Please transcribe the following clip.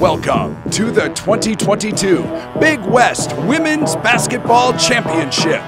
Welcome to the 2022 Big West Women's Basketball Championship.